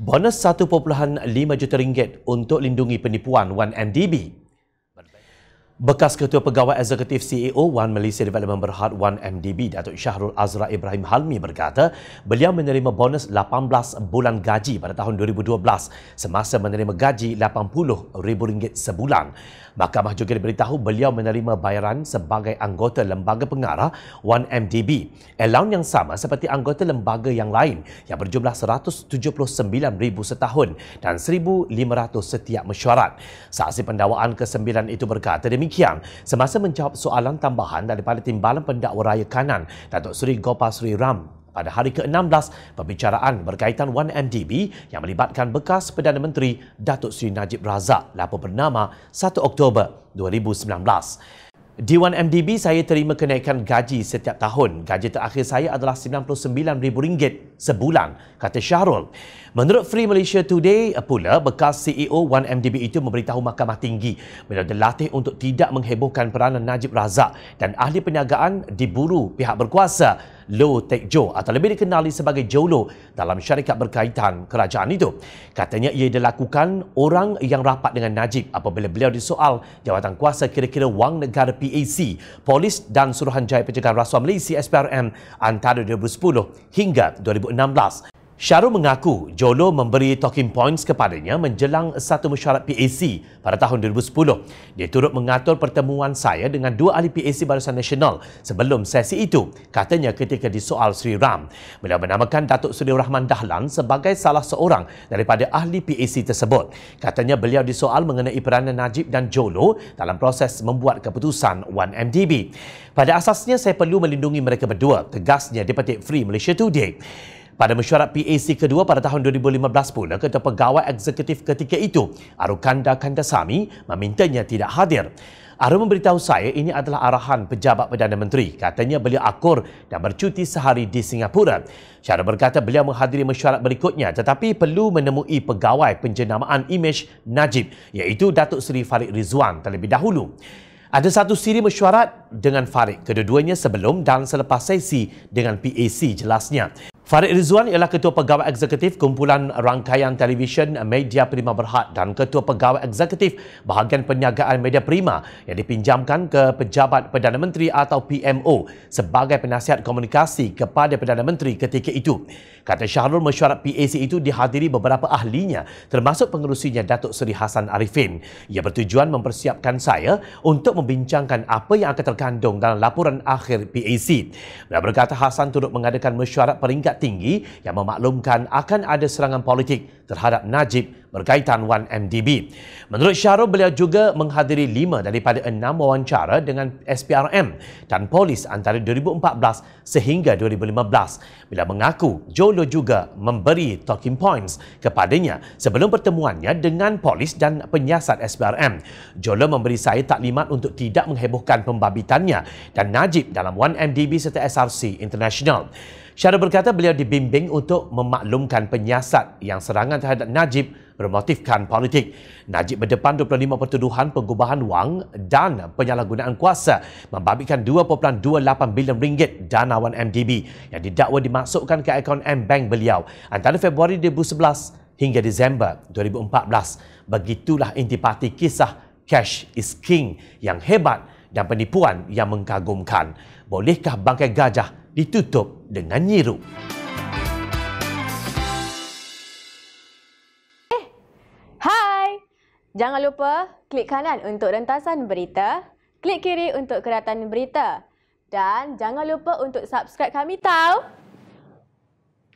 bonus RM1.5 juta untuk lindungi penipuan 1MDB. Bekas Ketua Pegawai Eksekutif CEO 1Malaysia Development Berhad 1MDB, Datuk Shahrol Azral Ibrahim Halmi berkata beliau menerima bonus 18 bulan gaji pada tahun 2012 semasa menerima gaji RM80,000 sebulan. Mahkamah juga diberitahu beliau menerima bayaran sebagai anggota lembaga pengarah 1MDB, allowance yang sama seperti anggota lembaga yang lain yang berjumlah RM179,000 setahun dan RM1,500 setiap mesyuarat. Saksi pendawaan ke-9 itu berkata demikian semasa menjawab soalan tambahan daripada Timbalan Pendakwa Raya Kanan, Datuk Seri Gopal Sri Ram pada hari ke-16 pembicaraan berkaitan 1MDB yang melibatkan bekas Perdana Menteri Datuk Seri Najib Razak, lapor Bernama 1 Oktober 2019. Di 1MDB, saya terima kenaikan gaji setiap tahun. Gaji terakhir saya adalah RM99,000 sebulan, kata Shahrol. Menurut Free Malaysia Today pula, bekas CEO 1MDB itu memberitahu Mahkamah Tinggi beliau dilatih untuk tidak menghebohkan peranan Najib Razak dan ahli perniagaan diburu pihak berkuasa Low Tech Jho atau lebih dikenali sebagai Jho Low dalam syarikat berkaitan kerajaan itu. Katanya ia dilakukan orang yang rapat dengan Najib apabila beliau disoal jawatan kuasa kira-kira wang negara PAC, Polis dan Suruhanjaya Pencegahan Rasuah Malaysia SPRM antara 2010 hingga 2016. Shahrol mengaku Jho Low memberi talking points kepadanya menjelang satu mesyuarat PAC pada tahun 2010. Dia turut mengatur pertemuan saya dengan dua ahli PAC Barisan Nasional sebelum sesi itu, katanya ketika disoal Sri Ram. Beliau menamakan Datuk Seri Rahman Dahlan sebagai salah seorang daripada ahli PAC tersebut. Katanya beliau disoal mengenai peranan Najib dan Jho Low dalam proses membuat keputusan 1MDB. Pada asasnya, saya perlu melindungi mereka berdua, tegasnya dipetik Free Malaysia Today. Pada mesyuarat PAC kedua pada tahun 2015 pula, Ketua Pegawai Eksekutif ketika itu, Aru Kanda Kandasami, memintanya tidak hadir. Aru memberitahu saya ini adalah arahan pejabat Perdana Menteri. Katanya beliau akur dan bercuti sehari di Singapura. Shahrol berkata beliau menghadiri mesyuarat berikutnya tetapi perlu menemui pegawai penjenamaan imej Najib iaitu Datuk Seri Farid Ridzuan terlebih dahulu. Ada satu siri mesyuarat dengan Farid, kedua-duanya sebelum dan selepas sesi dengan PAC, jelasnya. Farid Ridzuan ialah Ketua Pegawai Eksekutif Kumpulan Rangkaian Televisyen Media Prima Berhad dan Ketua Pegawai Eksekutif Bahagian Perniagaan Media Prima yang dipinjamkan ke Pejabat Perdana Menteri atau PMO sebagai penasihat komunikasi kepada Perdana Menteri ketika itu. Kata Shahrol, mesyuarat PAC itu dihadiri beberapa ahlinya termasuk pengerusinya Datuk Seri Hasan Arifin. Ia bertujuan mempersiapkan saya untuk membincangkan apa yang akan terkandung dalam laporan akhir PAC. Beliau berkata Hasan turut mengadakan mesyuarat peringkat tinggi yang memaklumkan akan ada serangan politik terhadap Najib berkaitan 1MDB. Menurut Shahrol, beliau juga menghadiri 5 daripada 6 wawancara dengan SPRM dan polis antara 2014 sehingga 2015. Beliau mengaku Jho Low juga memberi talking points kepadanya sebelum pertemuannya dengan polis dan penyiasat SPRM. Jho Low memberi saya taklimat untuk tidak menghebohkan pembabitannya dan Najib dalam 1MDB serta SRC International. Shahrol berkata beliau dibimbing untuk memaklumkan penyiasat yang serangan terhadap Najib bermotifkan politik. Najib berdepan 25 pertuduhan pengubahan wang dan penyalahgunaan kuasa membabitkan RM2.28 bilion dana 1MDB yang didakwa dimasukkan ke akaun Maybank beliau antara Februari 2011 hingga Disember 2014. Begitulah intipati kisah Cash is King yang hebat dan penipuan yang mengagumkan. Bolehkah bangkai gajah ditutup dengan nyiru? Hai! Jangan lupa klik kanan untuk rentasan berita, klik kiri untuk keratan berita dan jangan lupa untuk subscribe kami tau.